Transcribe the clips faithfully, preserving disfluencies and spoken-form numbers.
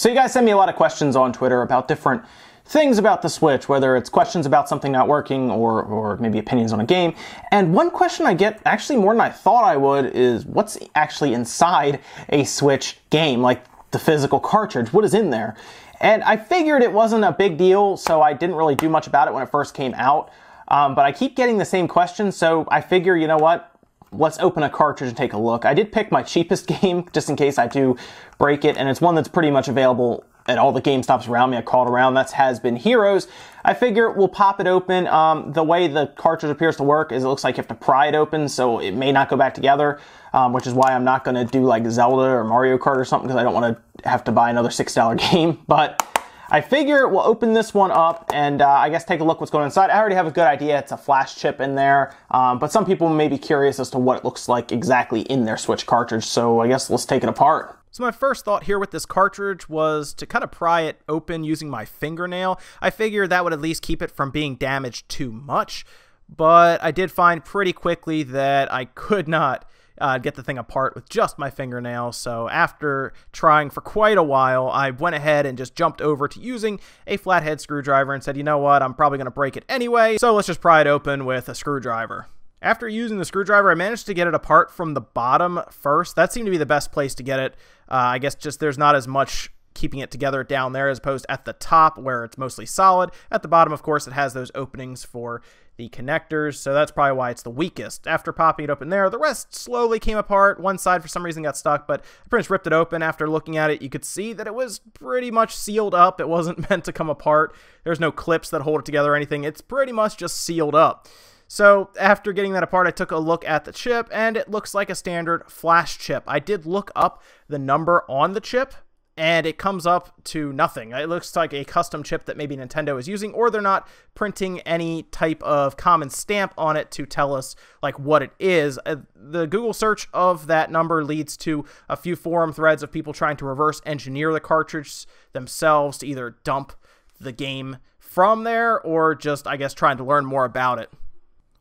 So you guys send me a lot of questions on Twitter about different things about the Switch, whether it's questions about something not working or, or maybe opinions on a game. And one question I get, actually more than I thought I would, is what's actually inside a Switch game, like the physical cartridge? What is in there? And I figured it wasn't a big deal, so I didn't really do much about it when it first came out. Um, but I keep getting the same question, so I figure, you know what? Let's open a cartridge and take a look. I did pick my cheapest game, just in case I do break it, and it's one that's pretty much available at all the GameStops around me. I called around. That's Has-Been Heroes. I figure we'll pop it open. Um, the way the cartridge appears to work is it looks like you have to pry it open, so it may not go back together, um, which is why I'm not going to do like Zelda or Mario Kart or something, because I don't want to have to buy another six dollar game, but I figure we'll open this one up and uh, I guess take a look what's going on inside. I already have a good idea. It's a flash chip in there, um, but some people may be curious as to what it looks like exactly in their Switch cartridge, so I guess let's take it apart. So my first thought here with this cartridge was to kind of pry it open using my fingernail. I figured that would at least keep it from being damaged too much, but I did find pretty quickly that I could not Uh, get the thing apart with just my fingernail. So after trying for quite a while, I went ahead and just jumped over to using a flathead screwdriver and said, you know what, I'm probably going to break it anyway, so let's just pry it open with a screwdriver. After using the screwdriver, I managed to get it apart from the bottom first. That seemed to be the best place to get it. Uh, I guess just there's not as much keeping it together down there as opposed at the top where it's mostly solid. At the bottom, of course, it has those openings for the connectors, so that's probably why it's the weakest. After popping it open there, the rest slowly came apart. One side for some reason got stuck, but I pretty much ripped it open. After looking at it, you could see that it was pretty much sealed up. It wasn't meant to come apart. There's no clips that hold it together or anything. It's pretty much just sealed up. So after getting that apart, I took a look at the chip, and it looks like a standard flash chip. I did look up the number on the chip, and it comes up to nothing. It looks like a custom chip that maybe Nintendo is using, or they're not printing any type of common stamp on it to tell us like what it is. The Google search of that number leads to a few forum threads of people trying to reverse engineer the cartridge themselves to either dump the game from there or just, I guess, trying to learn more about it.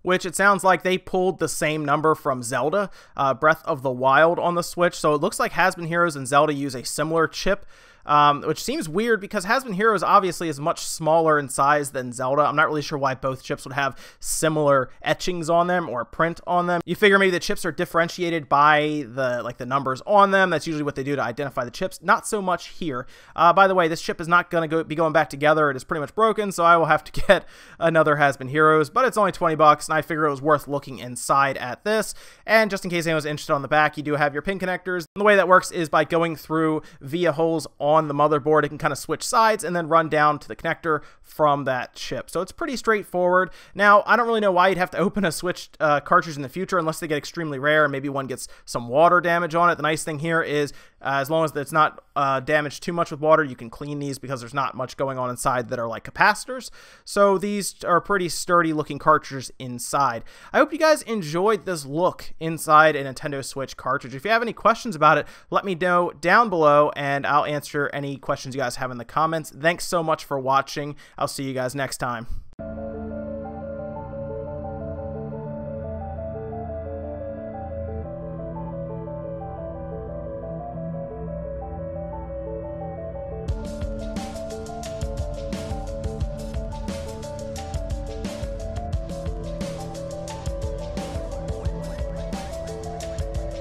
Which it sounds like they pulled the same number from Zelda, uh, Breath of the Wild on the Switch. So it looks like Has-Been Heroes and Zelda use a similar chip, um, which seems weird because Has-Been Heroes obviously is much smaller in size than Zelda. I'm not really sure why both chips would have similar etchings on them or print on them. You figure maybe the chips are differentiated by the like the numbers on them. That's usually what they do to identify the chips. Not so much here. Uh, by the way, this chip is not going to go, be going back together. It is pretty much broken, so I will have to get another Has-Been Heroes, but it's only twenty bucks. And I figure it was worth looking inside at this. And just in case anyone's interested, on the back, you do have your pin connectors. And the way that works is by going through via holes on the motherboard. It can kind of switch sides and then run down to the connector from that chip. So it's pretty straightforward. Now, I don't really know why you'd have to open a Switch uh, cartridge in the future unless they get extremely rare and maybe one gets some water damage on it. The nice thing here is uh, as long as it's not uh, damaged too much with water, you can clean these because there's not much going on inside that are like capacitors. So these are pretty sturdy looking cartridges in inside. I hope you guys enjoyed this look inside a Nintendo Switch cartridge. If you have any questions about it, let me know down below and I'll answer any questions you guys have in the comments. Thanks so much for watching. I'll see you guys next time.